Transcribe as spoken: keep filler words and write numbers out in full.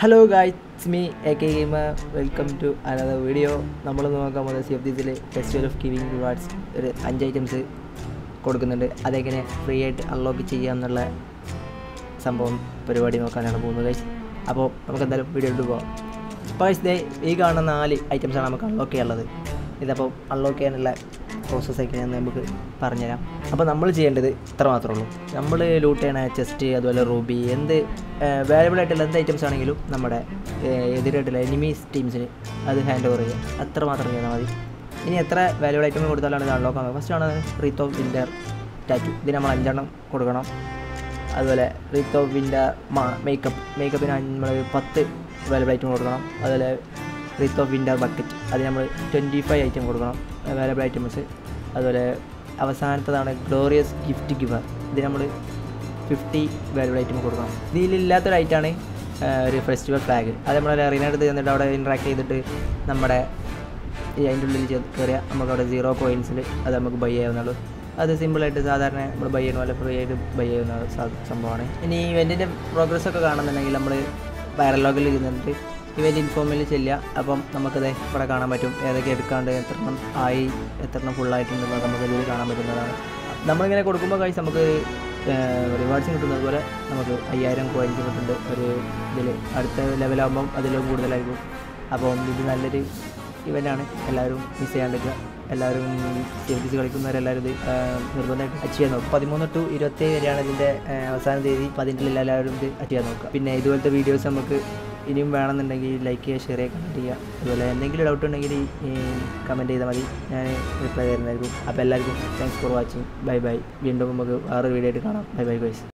Hello guys it's me AK gamer, welcome to another video. നമ്മൾ നോക്കാൻ പോകുന്നത് C F ദിസിലെ ഫെസ്റ്റിവൽ ഓഫ് ഗിവിംഗ് റിവാർഡ്സ് ഒരു അഞ്ച് ഐറ്റംസ് കൊടുക്കുന്നുണ്ട്. അതെങ്ങനെ ഫ്രീ ആയിട്ട് അൺലോക്ക് ചെയ്യാമെന്നുള്ള സംഭവം പരിപാടി നോക്കാനാണ് പോകുന്നത് ഗൈസ്. അപ്പോൾ നമുക്ക് എന്തായാലും വീഡിയോ ഇട്ട് പോകാം. അപ്പോൾ ദേ ഈ കാണുന്ന നാല് ഐറ്റംസാണ് നമുക്ക് അൺലോക്ക് ചെയ്യാനുള്ളത്. ഇതപ്പോൾ അൺലോക്ക് ചെയ്യാനുള്ള പ്രോസസ്സൊക്കെ ഞാൻ നമുക്ക് പറഞ്ഞുതരാം. അപ്പോൾ നമ്മൾ ചെയ്യേണ്ടത് ഇത്ര മാത്രമേ ഉള്ളൂ. നമ്മൾ ലൂട്ട് ചെയ്യണ ചെസ്റ്റ്, അതുപോലെ റൂബി, എന്ത് വാല്യബിളായിട്ടുള്ള എന്ത് ഐറ്റംസ് ആണെങ്കിലും നമ്മുടെ എതിരായിട്ടുള്ള എനിമീസ് ടീംസിന് അത് ഹാൻഡ് ഓവർ ചെയ്യുക, അത്ര മാത്രം ചെയ്താൽ മതി. ഇനി എത്ര വാല്യബിൾ ഐറ്റം കൊടുത്താലാണ് ഇത് അൺലോക്ക് ആകുന്നത്? ഫസ്റ്റ് ആണ് റീത്ത് ഓഫ് വിൻ്റർ ടാറ്റു. ഇതിന് നമ്മൾ അഞ്ചെണ്ണം കൊടുക്കണം. അതുപോലെ റീത്ത് ഓഫ് വിൻ്റർ മാ മേക്കപ്പ് മേക്കപ്പിന് നമ്മൾ പത്ത് വാല്യബിൾ ഐറ്റം കൊടുക്കണം. അതുപോലെ റീത്ത് ഓഫ് വിൻ്റർ ബക്കറ്റ്, അത് നമ്മൾ ട്വൻറ്റി ഫൈവ് ഐറ്റം കൊടുക്കണം വാല്യബിൾ ഐറ്റംസ്. അതുപോലെ അവസാനത്തതാണ് ഗ്ലോറിയസ് ഗിഫ്റ്റ് ഗിവർ. ഇത് നമ്മൾ ഫിഫ്റ്റി വാല്യബിൾ ഐറ്റം കൊടുക്കണം. ഇതിലില്ലാത്തൊരു ഐറ്റമാണ് ഒരു ഫെസ്റ്റിവൽ ഫ്ലാഗ്. അത് നമ്മളൊരു അറീനടുത്ത് ചെന്നിട്ട് അവിടെ ഇൻട്രാക്ട് ചെയ്തിട്ട് നമ്മുടെ ഈ അതിൻ്റെ ഉള്ളിൽ കയറിയാൽ നമുക്ക് അവിടെ സീറോ കോയിൻസിൽ അത് നമുക്ക് ബൈ ചെയ്യാവുന്നുള്ളൂ. അത് സിമ്പിളായിട്ട് സാധാരണ നമ്മൾ ബൈ ചെയ്യുന്ന പോലെ ഫ്രീ ആയിട്ട് ബൈ ചെയ്യുന്ന സംഭവമാണ്. ഇനി ഇവൻറ്റിൻ്റെ പ്രോഗ്രസ്സൊക്കെ കാണുന്നുണ്ടെങ്കിൽ നമ്മൾ വൈറലോഗിൽ ഇരുന്നിട്ട് ഇവൻ്റ് ഇൻഫോമിൽ ചെല്ലുക. അപ്പം നമുക്കത് ഇവിടെ കാണാൻ പറ്റും, ഏതൊക്കെ എടുക്കാണ്ട് എത്രണ്ണം ആയി എത്രണ്ണം ഫുള്ളായിട്ടുണ്ടെന്ന് നമുക്കതിൽ കാണാൻ പറ്റുന്നതാണ്. നമ്മളിങ്ങനെ കൊടുക്കുമ്പോൾ കഴിച്ച് നമുക്ക് റിവാർഡ്സ് കിട്ടുന്നത് പോലെ നമുക്ക് അയ്യായിരം കോയിൻസ് കിട്ടുന്നുണ്ട് ഒരു ഇതിൽ. അടുത്ത ലെവലാകുമ്പം അതിലും കൂടുതലായിരിക്കും. അപ്പം ഇത് നല്ലൊരു ഇവൻ്റാണ്, എല്ലാവരും മിസ് ചെയ്യാണ്ടിരിക്കുക. എല്ലാവരും സ്റ്റേറ്റ്സ് കളിക്കുന്നവരെല്ലാവരും ഇത് നിർബന്ധമായിട്ട് അച്ചീവ് ചെയ്യാൻ നോക്കുക. പതിമൂന്ന് ടു ഇരുപത്തേഴ് വരെയാണ് ഇതിൻ്റെ അവസാന തീയതി. പതിനെട്ടിൽ എല്ലാവരും ഇത് അച്ചീവ് ചെയ്യാൻ നോക്കുക. പിന്നെ ഇതുപോലത്തെ വീഡിയോസ് നമുക്ക് ഇനിയും വേണമെന്നുണ്ടെങ്കിൽ ലൈക്ക് ചെയ്യുക, ഷെയർ ചെയ്യുക, കമൻറ്റ് ചെയ്യുക. അതുപോലെ എന്തെങ്കിലും ഡൗട്ട് ഉണ്ടെങ്കിൽ കമൻറ്റ് ചെയ്താൽ മതി, ഞാൻ റിപ്ലൈ തരുന്നതായിരിക്കും. അപ്പോൾ എല്ലാവർക്കും thanks for watching, bye bye. വീണ്ടും നമുക്ക് വേറൊരു വീഡിയോ ആയിട്ട് കാണാം. Bye bye guys.